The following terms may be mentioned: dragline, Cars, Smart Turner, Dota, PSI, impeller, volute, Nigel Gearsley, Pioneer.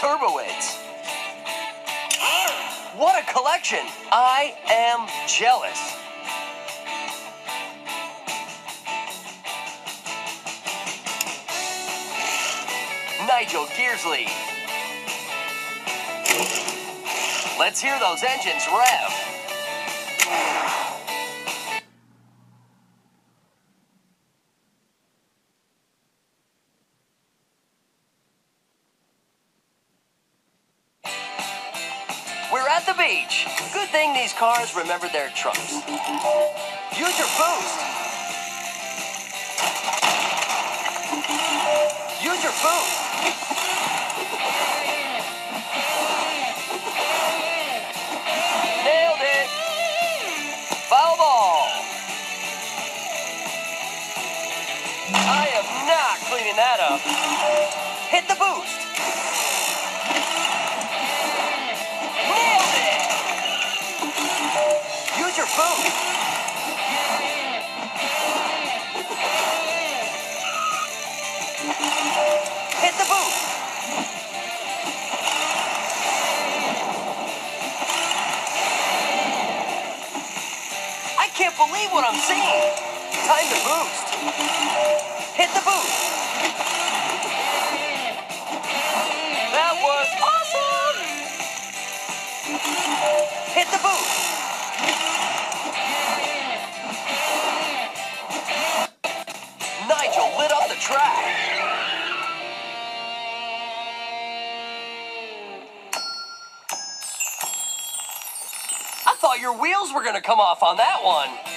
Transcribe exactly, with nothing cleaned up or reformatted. Turbowitz. What a collection! I am jealous. Nigel Gearsley. Let's hear those engines rev. We're at the beach. Good thing these cars remember their trunks. Use your boost. Use your boost. Nailed it. Foul ball. I am not cleaning that up. Hit the boost. Hit the boost. I can't believe what I'm seeing. Time to boost. Hit the boost. That was awesome. Hit the boost. Nigel lit up the track. I thought your wheels were gonna come off on that one.